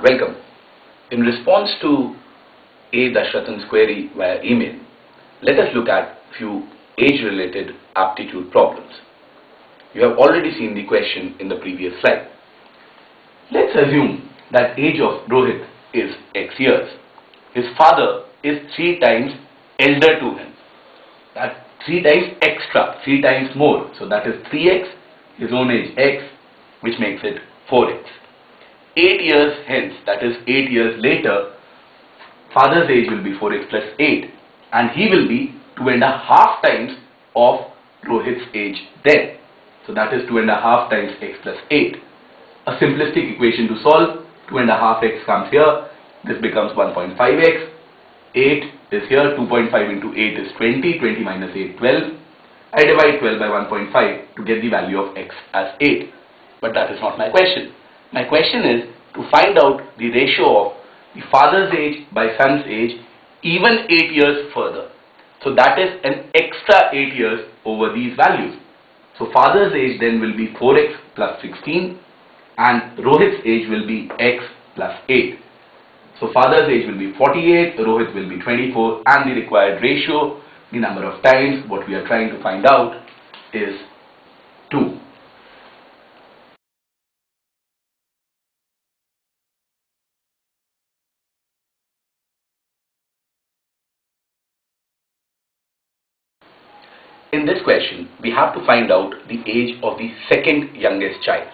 Welcome. In response to A. Dashrathan's query via email, let us look at few age-related aptitude problems. You have already seen the question in the previous slide. Let's assume that age of Rohit is X years. His father is 3 times elder to him. That 3 times extra, 3 times more. So that is 3x, his own age x, which makes it 4x. 8 years hence, that is 8 years later, father's age will be 4x plus 8 and he will be 2.5 times of Rohit's age then. So that is 2.5 times x plus 8. A simplistic equation to solve, 2.5x comes here, this becomes 1.5x, 8 is here, 2.5 into 8 is 20, 20 minus 8, 12. I divide 12 by 1.5 to get the value of x as 8. But that is not my question. My question is to find out the ratio of the father's age by son's age even 8 years further. So that is an extra 8 years over these values. So father's age then will be 4x plus 16 and Rohit's age will be x plus 8. So father's age will be 48, Rohit will be 24, and the required ratio, the number of times, what we are trying to find out is 2. In this question, we have to find out the age of the second youngest child.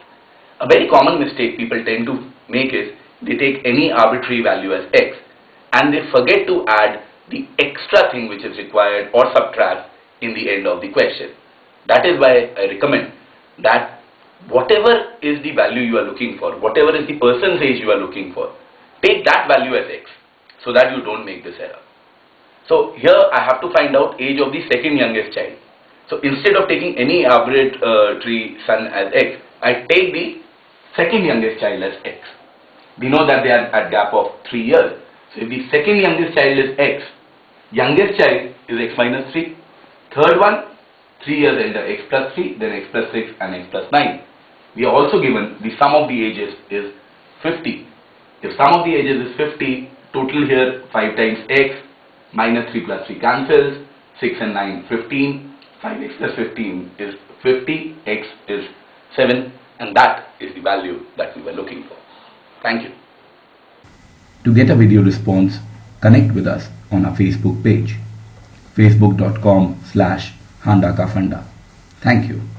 A very common mistake people tend to make is they take any arbitrary value as x and they forget to add the extra thing which is required or subtract in the end of the question. That is why I recommend that whatever is the value you are looking for, whatever is the person's age you are looking for, take that value as x so that you don't make this error. So here I have to find out age of the second youngest child. So instead of taking any arbitrary son as x, I take the second youngest child as x. We know that they are at gap of 3 years. So if the second youngest child is x, youngest child is x minus 3. Third one, 3 years elder, x plus 3, then x plus 6 and x plus 9. We are also given the sum of the ages is 50. If sum of the ages is 50, total here 5 times x, minus 3 plus 3 cancels, 6 and 9, 15, 5x plus 15 is 50, x is 7, and that is the value that we were looking for. Thank you. To get a video response, connect with us on our Facebook page, facebook.com/handakafunda. Thank you.